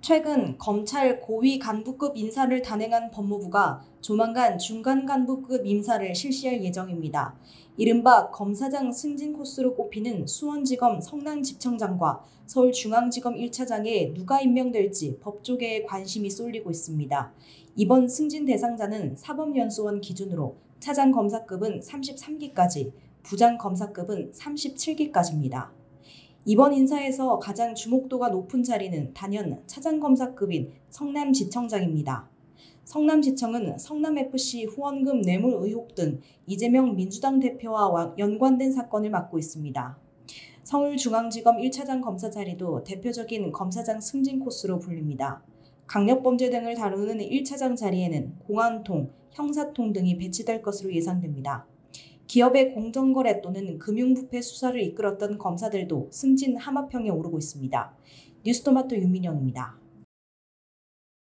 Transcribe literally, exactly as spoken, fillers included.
최근 검찰 고위 간부급 인사를 단행한 법무부가 조만간 중간 간부급 인사를 실시할 예정입니다. 이른바 검사장 승진 코스로 꼽히는 수원지검 성남지청장과 서울중앙지검 일 차장에 누가 임명될지 법조계에 관심이 쏠리고 있습니다. 이번 승진 대상자는 사법연수원 기준으로 차장검사급은 삼십삼 기까지, 부장검사급은 삼십칠 기까지입니다. 이번 인사에서 가장 주목도가 높은 자리는 단연 차장검사급인 성남지청장입니다. 성남지청은 성남에프씨 후원금 뇌물 의혹 등 이재명 민주당 대표와 연관된 사건을 맡고 있습니다. 서울중앙지검 일 차장 검사 자리도 대표적인 검사장 승진 코스로 불립니다. 강력범죄 등을 다루는 일 차장 자리에는 공안통, 형사통 등이 배치될 것으로 예상됩니다. 기업의 공정거래 또는 금융부패 수사를 이끌었던 검사들도 승진 하마평에 오르고 있습니다. 뉴스토마토 유민영입니다.